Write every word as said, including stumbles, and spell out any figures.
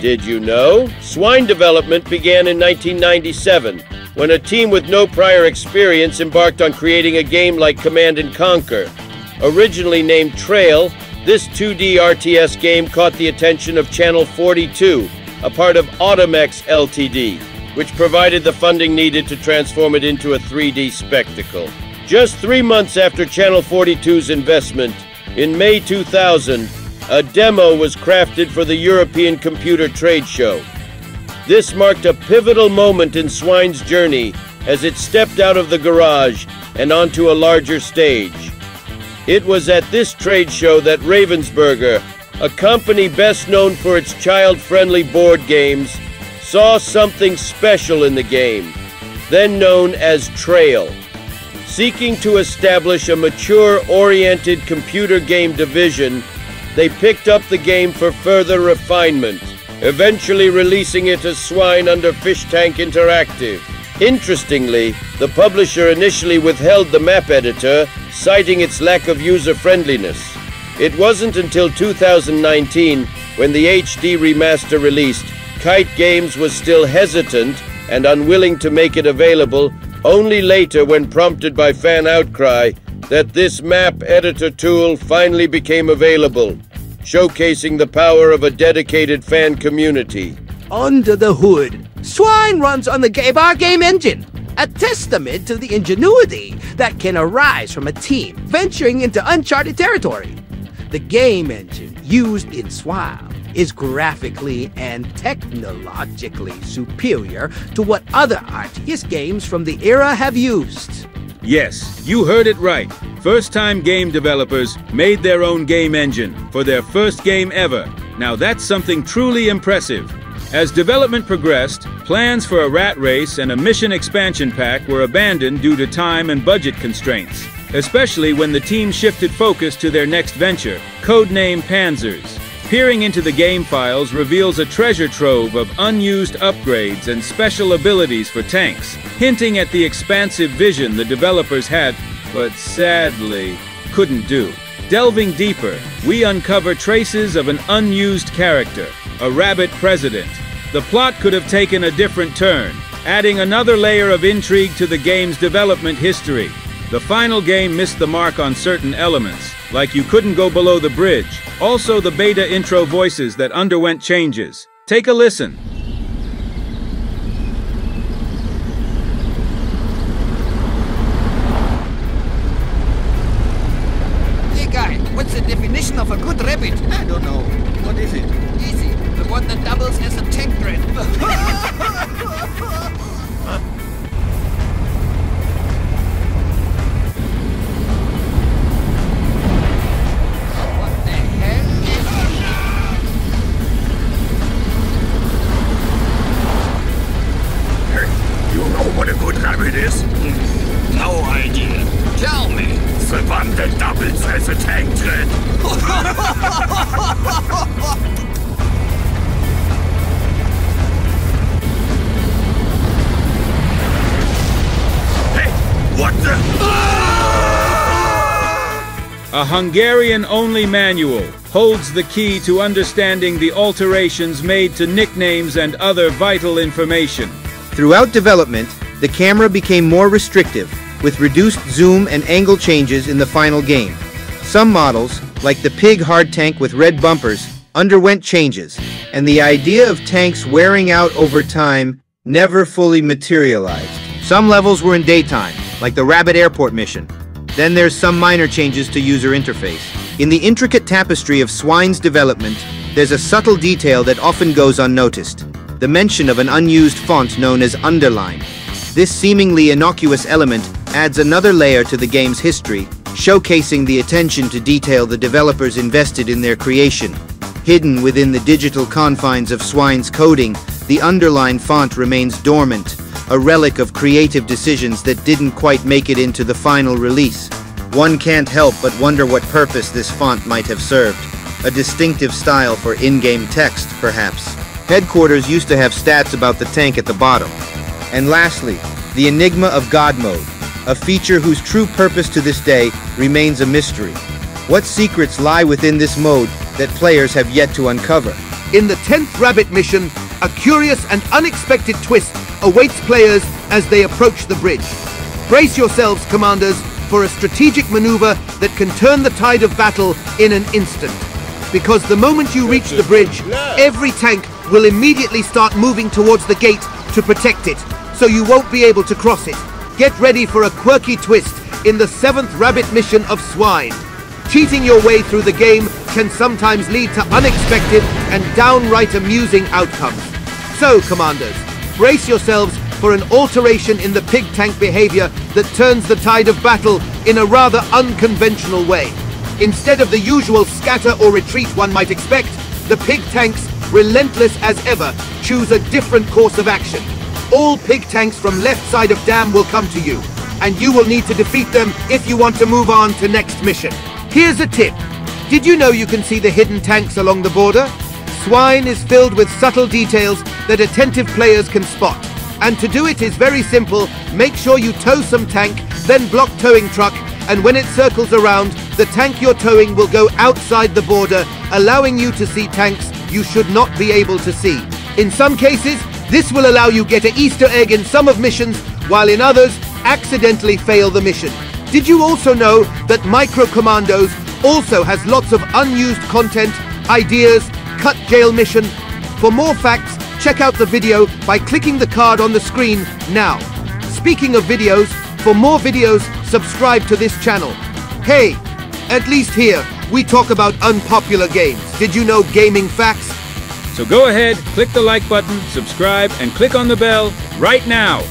Did you know? Swine development began in nineteen ninety-seven, when a team with no prior experience embarked on creating a game like Command and Conquer. Originally named Trail, this two D R T S game caught the attention of Channel forty-two, a part of Automex Limited, which provided the funding needed to transform it into a three D spectacle. Just three months after Channel forty-two's investment, in May two thousand, a demo was crafted for the European Computer Trade Show. This marked a pivotal moment in Swine's journey as it stepped out of the garage and onto a larger stage. It was at this trade show that Ravensburger, a company best known for its child-friendly board games, saw something special in the game, then known as Trail. Seeking to establish a mature-oriented computer game division, they picked up the game for further refinement, eventually releasing it as Swine under Fishtank Interactive. Interestingly, the publisher initially withheld the map editor, citing its lack of user-friendliness. It wasn't until two thousand nineteen, when the H D remaster released, Kite Games was still hesitant and unwilling to make it available, only later when prompted by fan outcry, that this map editor tool finally became available, showcasing the power of a dedicated fan community. Under the hood, Swine runs on the Gabar game engine, a testament to the ingenuity that can arise from a team venturing into uncharted territory. The game engine used in Swine is graphically and technologically superior to what other R T S games from the era have used. Yes, you heard it right. First-time game developers made their own game engine for their first game ever. Now that's something truly impressive. As development progressed, plans for a rat race and a mission expansion pack were abandoned due to time and budget constraints, especially when the team shifted focus to their next venture, codenamed Panzers. Peering into the game files reveals a treasure trove of unused upgrades and special abilities for tanks, hinting at the expansive vision the developers had, but sadly, couldn't do. Delving deeper, we uncover traces of an unused character, a rabbit president. The plot could have taken a different turn, adding another layer of intrigue to the game's development history. The final game missed the mark on certain elements, like you couldn't go below the bridge. Also the beta intro voices that underwent changes. Take a listen. Hey guy, what's the definition of a good rabbit? I don't know. What is it? Easy. The one that doubles as a tank threat. A Hungarian-only manual holds the key to understanding the alterations made to nicknames and other vital information. Throughout development, the camera became more restrictive, with reduced zoom and angle changes in the final game. Some models, like the pig hard tank with red bumpers, underwent changes, and the idea of tanks wearing out over time never fully materialized. Some levels were in daytime, like the Rabbit Airport mission. Then there's some minor changes to user interface. In the intricate tapestry of Swine's development, there's a subtle detail that often goes unnoticed. The mention of an unused font known as underline. This seemingly innocuous element adds another layer to the game's history, showcasing the attention to detail the developers invested in their creation. Hidden within the digital confines of Swine's coding, the underline font remains dormant, a relic of creative decisions that didn't quite make it into the final release. One can't help but wonder what purpose this font might have served. A distinctive style for in-game text, perhaps. Headquarters used to have stats about the tank at the bottom. And lastly, the enigma of God mode, a feature whose true purpose to this day remains a mystery. What secrets lie within this mode that players have yet to uncover? In the tenth rabbit mission, a curious and unexpected twist awaits players as they approach the bridge. Brace yourselves, commanders, for a strategic maneuver that can turn the tide of battle in an instant. Because the moment you reach the bridge, every tank will immediately start moving towards the gate to protect it, so you won't be able to cross it. Get ready for a quirky twist in the seventh rabbit mission of Swine. Cheating your way through the game can sometimes lead to unexpected and downright amusing outcomes. So, commanders, brace yourselves for an alteration in the pig tank behavior that turns the tide of battle in a rather unconventional way. Instead of the usual scatter or retreat one might expect, the pig tanks, relentless as ever, choose a different course of action. All pig tanks from left side of dam will come to you, and you will need to defeat them if you want to move on to next mission. Here's a tip. Did you know you can see the hidden tanks along the border? Swine is filled with subtle details that attentive players can spot. And to do it is very simple. Make sure you tow some tank, then block towing truck, and when it circles around, the tank you're towing will go outside the border, allowing you to see tanks you should not be able to see. In some cases, this will allow you get an Easter egg in some of missions, while in others, accidentally fail the mission. Did you also know that Micro Commandos also has lots of unused content, ideas, cut jail mission? For more facts, check out the video by clicking the card on the screen now. Speaking of videos, for more videos, subscribe to this channel. Hey, at least here, we talk about unpopular games. Did you know gaming facts? So go ahead, click the like button, subscribe, and click on the bell right now.